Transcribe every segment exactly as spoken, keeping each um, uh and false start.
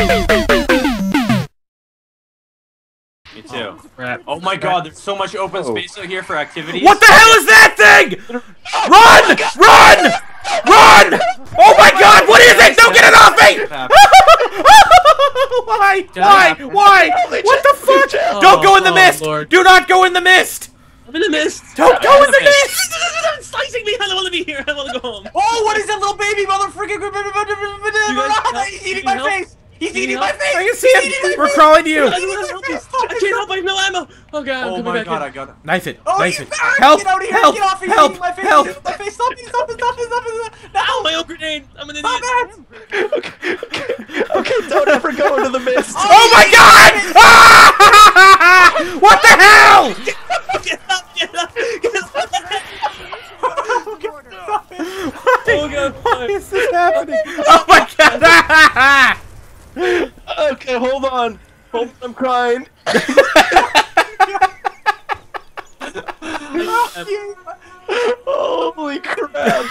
Me too. Oh, oh my god, there's so much open oh. space out here for activities. What the hell is that thing? Run! Run! Run! Oh my god, what is it? Don't get it off me! Why? Why? Why? What the fuck? Don't go in the mist! Do not go in the mist! I'm in the mist! Don't go in the mist! It's slicing me! I don't want to be here! I want to go home. Oh, what is that little baby motherfucking... He's eating my face! He's eating my face! I can see him! We're crawling to you! I can't help! I have no ammo! Oh god, I'm coming back in. Oh my god, I got it. Knife it! Knife it! Help! Help! Help! Help! Stop me! Stop me! Stop me! Stop me! Now! My own grenade! I'm an idiot! Okay, okay, don't ever go into the mist! Oh my god! What the hell?! Get up! Get up! Get up! Oh god, why is this happening? Oh my god! Okay, hold on. Hold on, I'm crying. Holy crap!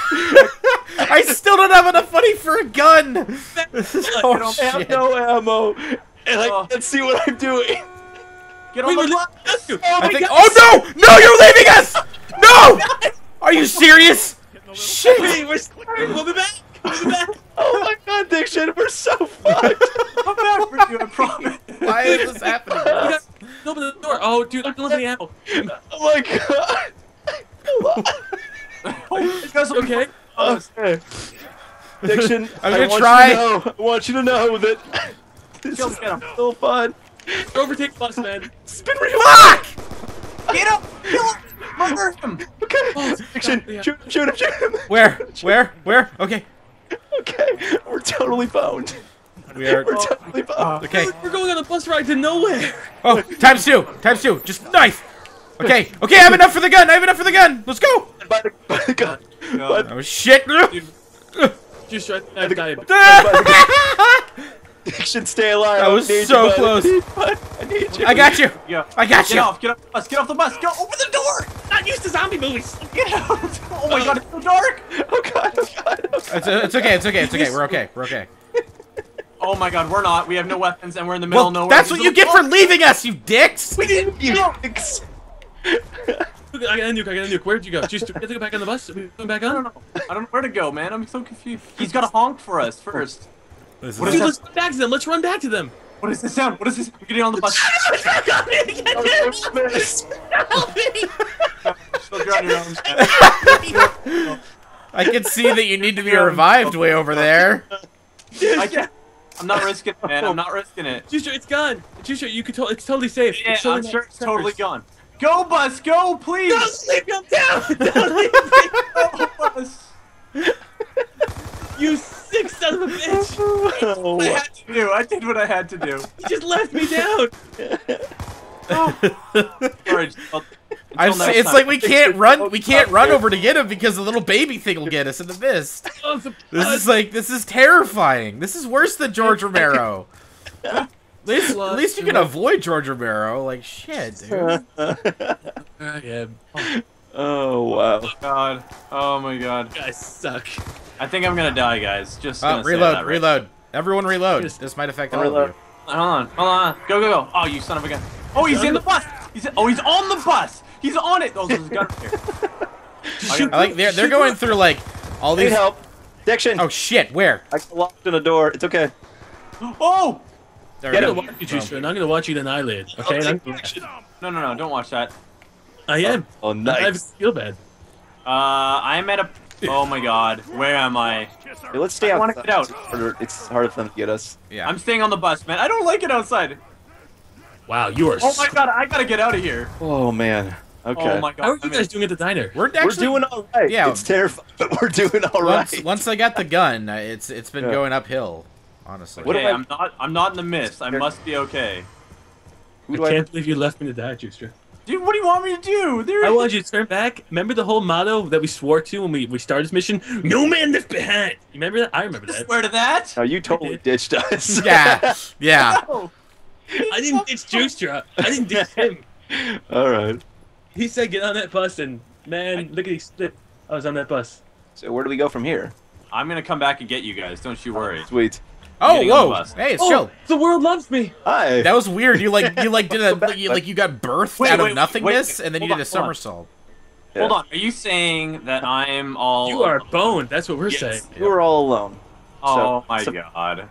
I still don't have enough money for a gun. This is oh, shit. I have no ammo, and I can't see what I'm doing. Get on Wait, the oh, I think oh no! No, you're leaving us! No! Are you serious? Shit! Wait, we're scared. We'll be back. We'll be back. Oh my god, Diction, we're so fucked! I'm back for you, I promise. Why is this happening? Got, open the door. Oh, dude, look at the apple. Oh my god! Oh, you guys okay? Okay. Diction, I'm gonna I want try. You to know, I want you to know that this Kill, is so fun. Overtake bus, man. Spin real fuck! Get up! Kill him! Murder him! Okay. Oh, Diction, yeah. shoot him! Shoot him! Shoot him! Where? Where? Where? Okay. Okay, we're totally boned. We are. We're totally boned. Okay. We're going on a bus ride to nowhere. Oh, times two. Times two. Just knife. Okay. Okay, I have enough for the gun. I have enough for the gun. Let's go. Buy the, buy the gun. No. Oh shit. Dude, just try to die. Diction, stay alive. I was so close. I need you. I got you. Yeah. I got you. Get off. Get off the bus. Get off the bus. Go open the door. Not used to zombie movies. Get out. Oh my god, it's so dark. Oh god. Oh god. Oh god. It's, uh, it's okay. It's okay. It's okay. We're okay. We're okay. Oh my god, we're not. We have no weapons and we're in the middle well, of nowhere. That's what you get for leaving us, you dicks. We didn't. You dicks. I got a nuke, I got a nuke. Where'd you go? Just you have to go back on the bus? Are we going back on? I don't know. I don't know where to go, man. I'm so confused. He's got to honk for us first. What is what is let's run back to them. Let's run back to them. What is this sound? What is this? We're getting on the bus. Help me! Help me! I can see that you need to be revived way over there. I can't. I'm not risking it, man. I'm not risking it. Juicetra, it's gone. Juicetra, you could totally. It's totally safe. Yeah, it's totally I'm sure it's totally gone. Go, bus. Go, please. Don't leave him down. Don't leave him down. You sick son of a bitch! Oh, I had to do. I did what I had to do. You just left me down. Oh. Sorry, I've seen, it's time. Like we can't run. We can't run over to get him because the little baby thing will get us in the mist. This is like this is terrifying. This is worse than George Romero. At least, at least you can avoid George Romero. Like shit, dude. Yeah. Oh wow! Oh god! Oh my god! You guys suck. I think I'm gonna die, guys. Just gonna uh, reload, that, right? reload. Everyone reload. This might affect all of you. Hold on, hold on. Go, go, go! Oh, you son of a gun! Oh, he's in the bus. He's in, oh, he's on the bus. He's on it. Oh, there's a gun here. I like they're they're going through like all these. Need help, Diction. Oh shit! Where? I got locked in a door. It's okay. Oh! There I'm gonna watch you, Juicetra, and I'm gonna watch you with an eyelid. Okay? I'm no, no, no! Don't watch that. I am. Oh, oh nice. I feel bad. Uh, I'm at a. Oh my god, where am I? Hey, let's stay I outside. Get out. It's harder, it's harder for them to get us. Yeah. I'm staying on the bus, man. I don't like it outside. Wow, you are. Oh my god, I gotta get out of here. Oh man. Okay. Oh my god. How are you I mean, guys doing at the diner? We're actually we're doing all right. Yeah. It's terrifying, but we're doing all right. Once, once I got the gun, it's it's been yeah. going uphill. Honestly. Okay, I... I'm not I'm not in the mist. I must be okay. I can't I... believe you left me to die, Juicetra. Dude, what do you want me to do? There I want you to turn back. Remember the whole motto that we swore to when we, we started this mission? No man left behind. You remember that? I remember that. I swear to that. No, you totally ditched us. Yeah. Yeah. No. I didn't ditch Juicetra. I didn't ditch him. All right. He said get on that bus and, man, I... look at his slip. I was on that bus. So where do we go from here? I'm going to come back and get you guys. Don't you worry. Oh, sweet. Oh, whoa! Hey, it's Chilled. Oh, the world loves me. Hi. That was weird. You like you like did a you, like you got birthed wait, out wait, of nothingness, wait, wait, and then you on, did a somersault. Yeah. Hold on. Are you saying that I'm all? You are boned. That's what we're yes. saying. Yeah. We're all alone. Oh so, my so. god.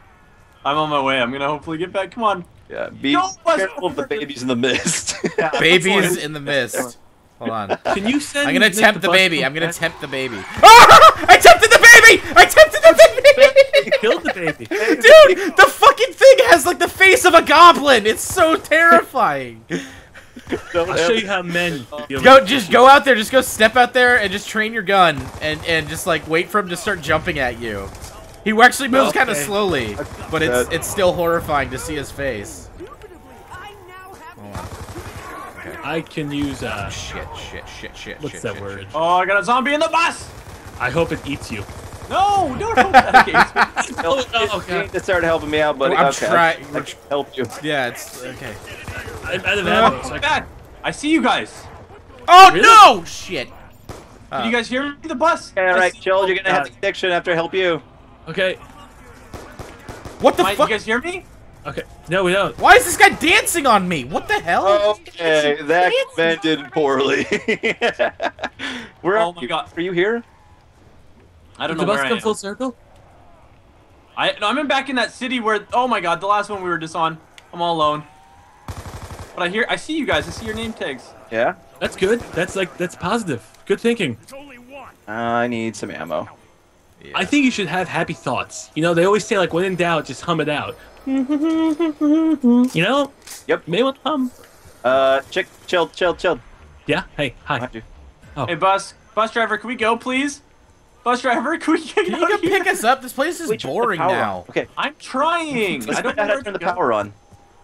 I'm on my way. I'm gonna hopefully get back. Come on. Yeah. Be no, careful of the babies in the mist. Yeah, babies in the mist. Hold on. Can you send? I'm gonna tempt the baby. I'm gonna tempt the baby. Ah! I tempted the baby. I tempted the baby. You killed the baby. Dude, the fucking thing has like the face of a goblin. It's so terrifying. I'll show you how many. Go, just go out there. Just go step out there and just train your gun and and just like wait for him to start jumping at you. He actually moves okay. kind of slowly, but it's it's still horrifying to see his face. I can use uh oh, shit, shit, shit, shit. What's shit, that shit, word? Shit, shit. Oh, I got a zombie in the bus. I hope it eats you. No, don't hope that eats me. Oh, oh, okay. It started helping me out, buddy. Well, I'm okay. trying. I can help you. Yeah, it's okay. I'm out of ammo. Oh, bad. I see you guys. Oh really? No! Shit. Uh, Can you guys hear me? The bus. Yeah, all right, Chilled. You're gonna God. have the addiction after I help you. Okay. What the Might, fuck? You guys hear me? Okay. No, we don't. Why is this guy dancing on me? What the hell? Okay, that ended poorly. Where oh my you? God. Are you here? I don't Did know the bus where come I am. Full circle? I no, I'm in back in that city where. Oh my god, the last one we were just on. I'm all alone. But I hear, I see you guys. I see your name tags. Yeah. That's good. That's like, that's positive. Good thinking. Uh, I need some ammo. Yeah. I think you should have happy thoughts. You know, they always say like, when in doubt, just hum it out. You know? Yep. May want to hum. Uh, chick, chill, chill, chill. Yeah. Hey. Hi. Oh. Hey, bus, bus driver, can we go, please? Bus driver, can we get can you can pick us up? This place is we boring now. On. Okay. I'm trying. Let's I don't know how to turn the power on.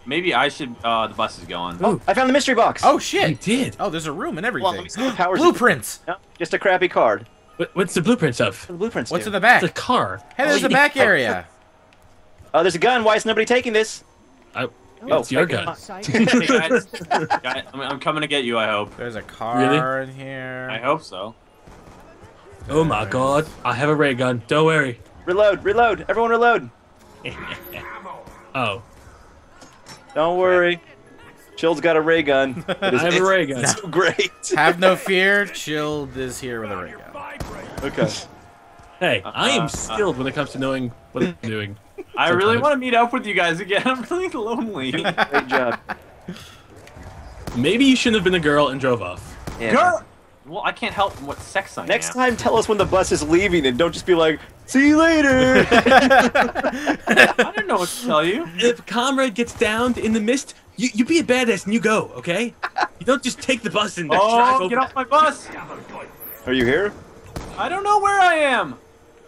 Maybe I should. Uh, the bus is going. Oh, I found the mystery box. Oh shit! You did. Oh, there's a room and everything. Well, blueprints. No, just a crappy card. What, what's the blueprints of? The blueprints. What's do? in the back? It's a car. Hey, there's oh, a back area. Oh, there's a gun. Why is nobody taking this? I, oh, it's your gun. Hey, guys, guys, I'm coming to get you, I hope. There's a car really? in here. I hope so. Oh my god. I have a ray gun. Don't worry. Reload, reload. Everyone reload. Oh. Don't worry. Chilled's got a ray gun. It is, I have a ray gun. So great. Have no fear. Chilled is here with a ray gun. Okay. Hey, uh, I am skilled uh, when it comes to knowing what I'm doing. I Sometimes. really want to meet up with you guys again. I'm really lonely. Great job. Maybe you shouldn't have been a girl and drove off. Yeah. Girl! Well, I can't help what sex I Next am. Next time, tell us when the bus is leaving and don't just be like, see you later! I don't know what to tell you. If comrade gets downed in the mist, you, you be a badass and you go, okay? You don't just take the bus and oh, drive over. Get off my bus! Are you here? I don't know where I am!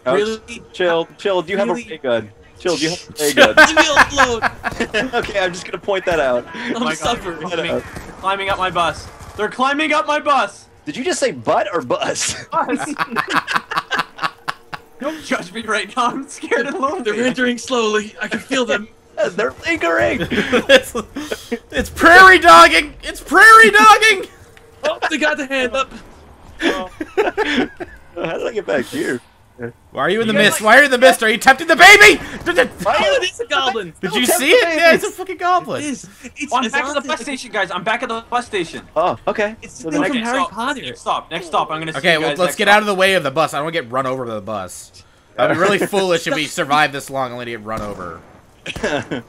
Oh, really? Chill, chill, do you really? have a ray gun? Chilled, you have to pay good. Okay, I'm just gonna point that out. I'm oh suffering. Climbing, climbing up my bus. They're climbing up my bus. Did you just say butt or bus? Bus. Don't judge me right now. I'm scared and lonely. They're entering slowly. I can feel them. Yes, they're lingering. it's, it's prairie dogging. It's prairie dogging. Oh, they got the hand up. Oh. How did I get back here? Why are you in the you mist? Like, Why are you in the mist? Are you tempting the baby? Why oh, is a goblin? Did you see it? Yeah, it's a fucking goblin. It is. It's oh, I'm back at the bus station, guys. I'm back at the bus station. Oh, okay. It's the thing from Harry Potter. Next stop. Next stop. I'm gonna see Okay, well, let's get out of the way of the bus. I don't want to get run over by the bus. I'd be really foolish if we survived this long and only to get run over. wait, wait,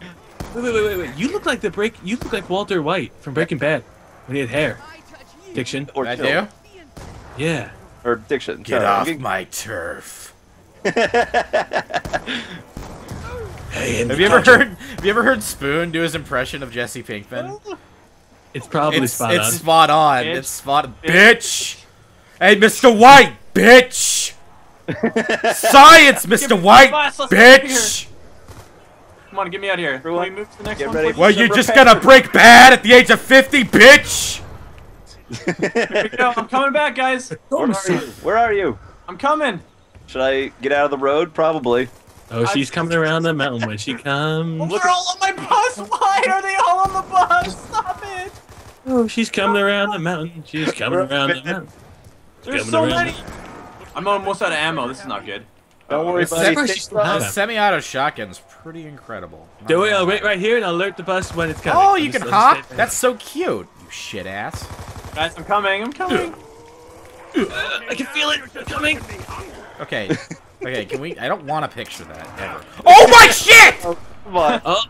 wait, wait, wait. You look like the break. You look like Walter White from Breaking Bad when he had hair. Diction. Or I do. Yeah. Or diction. Get Sorry. off getting... my turf. Hey, have you ever country. heard? Have you ever heard Spoon do his impression of Jesse Pinkman? It's probably it's, spot, it's on. spot on. Bitch. It's spot on. It's spot. Bitch. Hey, Mister White, bitch. Science, Mister White, bitch. Come on, get me out of here. Can we move to the next get one? Well, you're just gonna break bad at the age of fifty, bitch. Here we go. I'm coming back, guys. Where are you? Where are you? I'm coming. Should I get out of the road? Probably. Oh, she's I'm... coming around the mountain when she comes. Well, they're all on my bus. Why are they all on the bus? Stop it. Oh, she's coming around the mountain. She's coming around the mountain. She's There's so many. The... I'm almost out of ammo. This is not good. Don't worry, buddy. Semi-auto shotgun's pretty incredible. Do it. I'll wait right here and I'll alert the bus when it's coming. Oh, you can hop? That's so cute. You shit ass. Guys, I'm coming. I'm coming. I can feel it. I'm coming. Okay. Okay, can we? I don't want to picture that ever. Oh my shit! Oh, come on. Oh,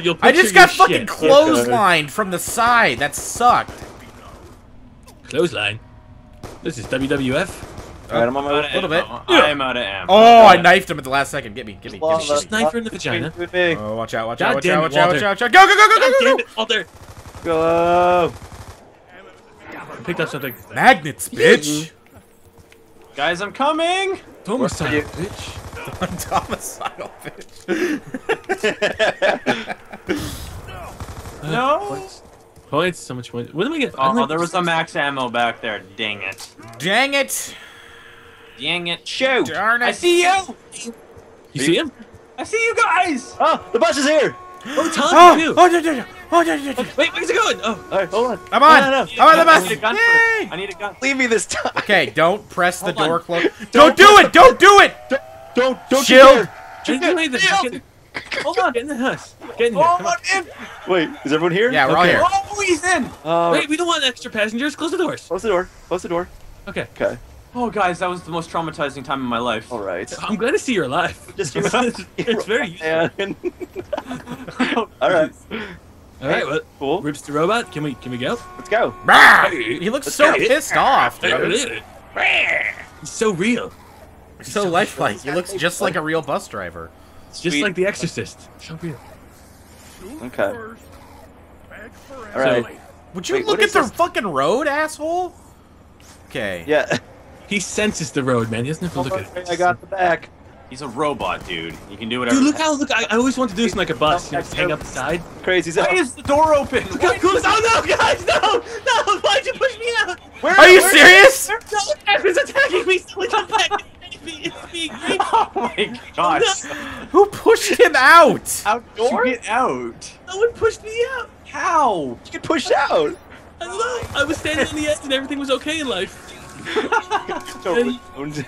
you'll I just got fucking shit. clotheslined from the side. That sucked. Clothesline? This is W W F. Alright, I'm on my way. A little bit. I'm out of ammo. Oh, I knifed him at the last second. Get me, get me, get me. Just knife her in the vagina. Oh, watch out, watch out, watch out, watch out, watch out, watch out. Go, go, go, go, go, go, go! Walter! Go! I picked up something. Magnets, bitch! Guys, I'm coming! Domicile, bitch. I'm domicile, bitch. No! Points, so much points. What am I getting? Oh, there was a max ammo back there. Dang it. Dang it! Dang it. Shoot! Darn it. I see you! You, you see him? I see you guys! Oh, the bus is here! Oh, Tom! Oh, oh, no, no, no. Oh, no, no, no. Wait, where's it going? Oh, alright, hold on. I'm on! No, no, no. I'm on the bus! I need a gun. Yay. I need a gun. Leave me this time. Okay, don't press the door close. Don't, don't do it! Don't do it! Don't, don't, Chilled. Don't do it! Hold on, get in the house. Get in here. Oh, in. Wait, is everyone here? Yeah, we're okay. all here. Oh, he's in! Uh, Wait, we don't want extra passengers. Close the doors. Close the door. Close the door. Okay. Okay. Oh, guys, that was the most traumatizing time in my life. All right. I'm glad to see you're alive. Just it's, it's, it's very useful. Oh, all right. All right. Well, cool. Rips the robot. Can we? Can we go? Let's go. He looks Let's so go. pissed off. Dude. He's so real. He's so, so lifelike. He looks just like a real bus driver. It's just Sweet. like The Exorcist. So real. Okay. All right. So, would you Wait, look at the this? fucking road, asshole? Okay. Yeah. He senses the road, man. He doesn't have to oh, look at it. I got the back. He's a robot, dude. You can do whatever. Dude, look how look. I, I always want to do this in like a bus. You know, hang up the side. Crazy. Why is the door open? Look how cool! Oh no, guys, no, no! Why'd you push me out? Where, Are you where, serious? Where, no, it's attacking me. It's being oh my gosh! No. Who pushed him out? Outdoors? You get out. No one pushed me out. How? You get pushed out. I don't know. I was standing on the edge, and everything was okay in life. Totally.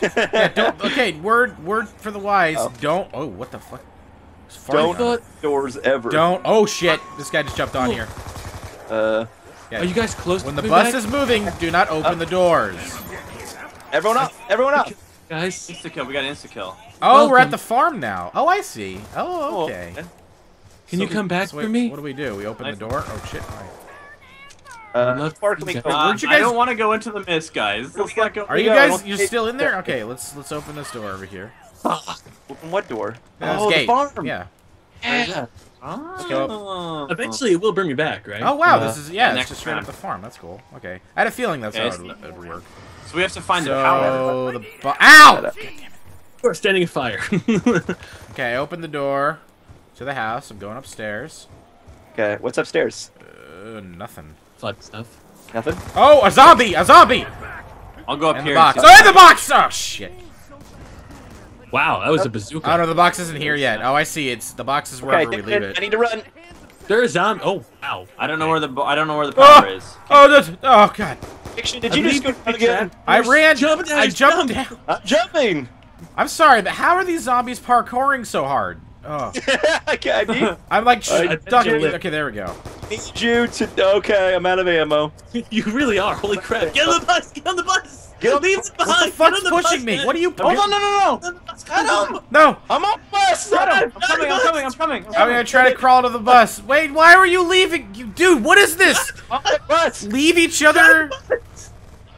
Yeah, don't, okay, word word for the wise. Oh. Don't. Oh, what the fuck? Don't shut doors ever. Don't. Oh shit! This guy just jumped on oh. here. Uh. Yeah. Are you guys close? When the bus back? is moving, do not open up. the doors. Everyone up! Everyone up! Guys, insta kill. We got insta kill. Oh, Welcome. we're at the farm now. Oh, I see. Oh, okay. Can so you we, come back so wait, for me? What do we do? We open I, the door. Oh shit! All right. Uh, exactly. uh, guys... I don't want to go into the mist, guys. Let's not go. Are you guys? You're still in there? Okay, let's let's open this door over here. Open what door? Yeah, oh, gate. the farm. Yeah. yeah. Oh. Eventually, it will bring me back, right? Oh wow, uh, this is yeah. It's just straight up the farm. That's cool. Okay, I had a feeling that's okay, how it would work. So we have to find so, the power. The Ow! We're standing in fire. Okay, I opened the door to the house. I'm going upstairs. Okay, what's upstairs? Uh, nothing. Flood stuff. Nothing? Oh, a zombie! A zombie! I'll go up and here. The box. Oh, in the box! Oh, shit. Wow, that was oh. a bazooka. Oh, no, the box isn't here yet. Oh, I see. It's the box is wherever okay, we leave it. I need to run. There's a zombie. Oh, wow. I don't know where the I don't know where the power oh, is. Okay. Oh, that's, oh, God. Did you I just go down again? I ran. Jumping, I jumped down. I'm jumping. I'm sorry, but how are these zombies parkouring so hard? Oh. Okay, I need, I'm like stuck. Okay, there we go. Need you to. Okay, I'm out of ammo. You really are. Holy crap! Get on the bus. Get on the bus. Get on, Leave it behind. What the fuck's pushing bus, me? Man. What are you? Hold on, no, no, no. Get him. No, I'm on bus. Get him. I'm coming. I'm coming. I'm coming. I'm gonna try to crawl to the bus. Wait, why are you leaving? You, dude, what is this? On the bus. Leave each other.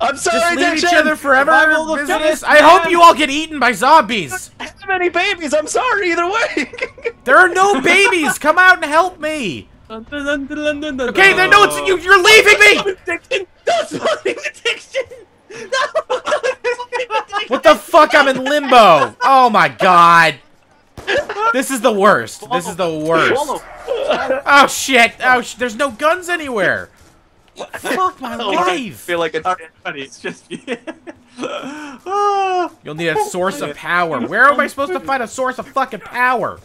I'm sorry, Just leave attention. each other forever. Business. I hope you all get eaten by zombies. I don't have any babies. I'm sorry either way. There are no babies. Come out and help me. Okay, then no, it's you. You're leaving me. That's flooding addiction. No. What the fuck? I'm in limbo. Oh my god. This is the worst. This is the worst. Oh shit. Oh, sh there's no guns anywhere. Fuck my life! I feel like it's funny. It's just. You'll need a source of power. Where am I supposed to find a source of fucking power?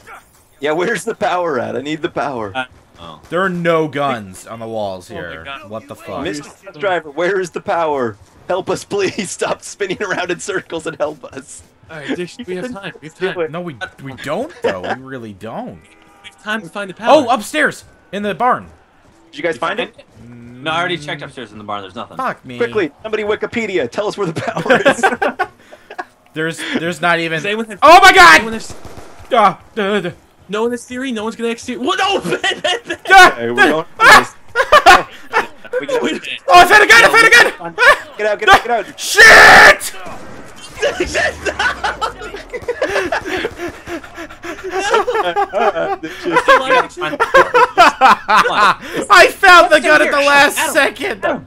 Yeah, where's the power at? I need the power. Uh, oh. There are no guns on the walls here. Oh what the fuck? Mister Driver, where is the power? Help us, please. Stop spinning around in circles and help us. All right, Diction, we have time. We have time. No, we we don't though. We really don't. We have time to find the power. Oh, upstairs in the barn. Did you guys find it? No, I already checked upstairs in the barn. There's nothing. Fuck me. Quickly, somebody Wikipedia, tell us where the power is. there's there's not even. Have... Oh my God! No one has ah, duh, duh. No one has theory. No one's gonna execute. Well, no. Hey, we don't. Oh, I found a gun! I found a gun! Get out! Get out! Get out! Shit! I found the gun at the last second. Come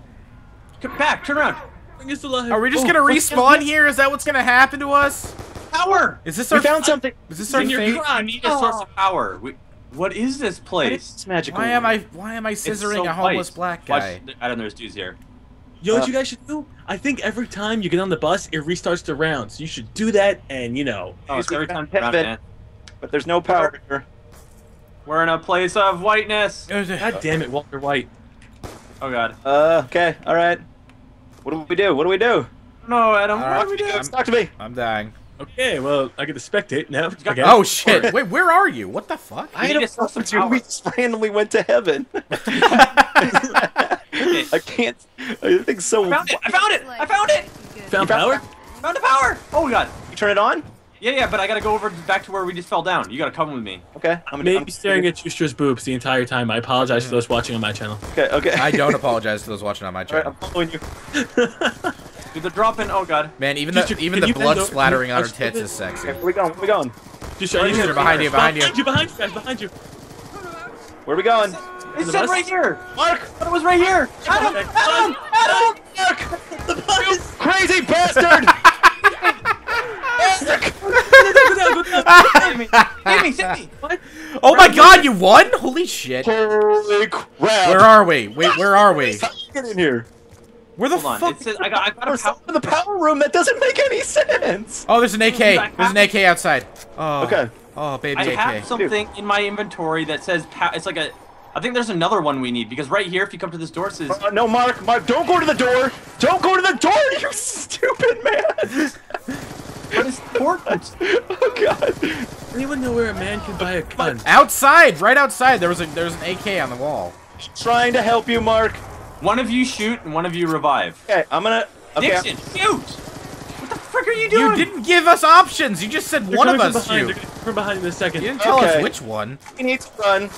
back! Turn around! Are we just gonna respawn here? Is that what's gonna happen to us? Power! Is this our? We found something. Is this our thing? I need a source of power. We What is this place? It's magical. Why am I why am I scissoring so a homeless black guy? Watch, I don't know, there's dudes here. You know uh, what you guys should do? I think every time you get on the bus, it restarts the round. So you should do that and, you know. Oh, it's every time round, man. But there's no power here. We're in a place of whiteness. God damn it, Walter White. Oh, God. Uh, okay, all right. What do we do? What do we do? No, Adam, right. What do we do? I'm, Talk to me. I'm dying. Okay, well, I get to spectate now. Okay. Oh shit! Wait, where are you? What the fuck? I just saw some dude. We just randomly went to heaven. I can't. I think so. I found it! I found it! I found it! Found power? Found the power! Oh God! You turn it on? Yeah, yeah, but I gotta go over back to where we just fell down. You gotta come with me. Okay. I'm gonna be staring at Juicetra's boobs the entire time. I apologize to those watching on my channel. Okay. Okay. I don't apologize to those watching on my channel. All right, I'm following you. Dude, they're dropping. Oh God! Man, even the even the blood splattering on her tits is sexy. Where we going? Where we going? Just behind you, behind you, behind you, behind you, guys, behind you. Where are we going? It said right here. Mark, it was right here. Adam, Adam, Adam, Mark, the bus. Crazy bastard! Oh my God! You won! Holy shit! Holy crap! Where are we? Wait, where are we? Get in here. Where the Hold fuck? It says, I got, I got a power in the power room. That doesn't make any sense. Oh, there's an A K. There's an A K outside. Oh. Okay. Oh, baby I A K. I have something in my inventory that says power. It's like a. I think there's another one we need because right here, if you come to this door, it says. Uh, no, Mark. Mark, don't go to the door. Don't go to the door. You stupid man. What is important? Oh God. Anyone know where a man can buy a gun? Outside, right outside. There was a. There's an A K on the wall. Trying to help you, Mark. One of you shoot and one of you revive. Okay, I'm gonna. Okay. Diction, shoot! What the frick are you doing? You didn't give us options. You just said They're one of us shoot. From behind in a second. You didn't tell okay. us which one. We need to run.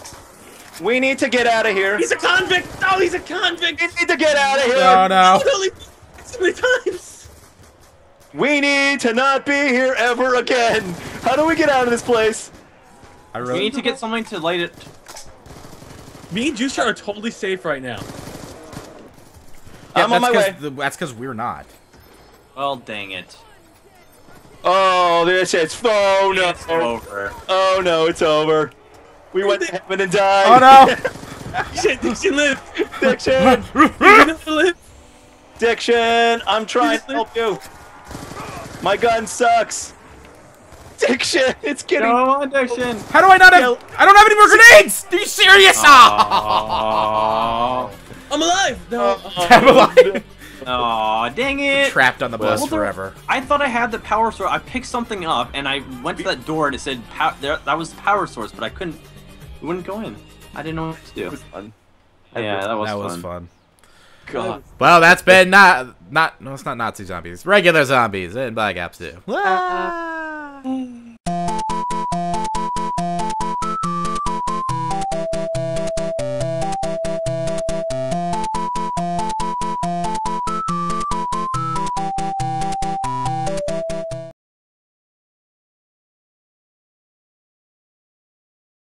We need to get out of here. He's a convict. Oh, he's a convict. We need to get out of here. No, no. So many times. We need to not be here ever again. How do we get out of this place? I really. We need to get something to light it. Me and Juicetra are totally safe right now. Yeah, I'm that's on my way. The, that's because we're not. Well, dang it. Oh, this is. Oh no. It's over. Oh no, it's over. We went to heaven and died. Oh no. Shit, Diction, live. Diction. live. Diction, I'm trying to help you. My gun sucks. Diction, it's getting. Come on, Diction. How do I not have? I don't have any more grenades. Are you serious? Oh. I'm alive! No. Oh, I'm alive! Aw, oh, dang it! We're trapped on the bus well, forever. I thought I had the power source. I picked something up, and I went to that door, and it said power. There, that was the power source, but I couldn't. It wouldn't go in. I didn't know what to do. It was fun. Yeah, that was that fun. That was fun. God. Well, that's been not not no, it's not Nazi zombies. Regular zombies and Black Ops two.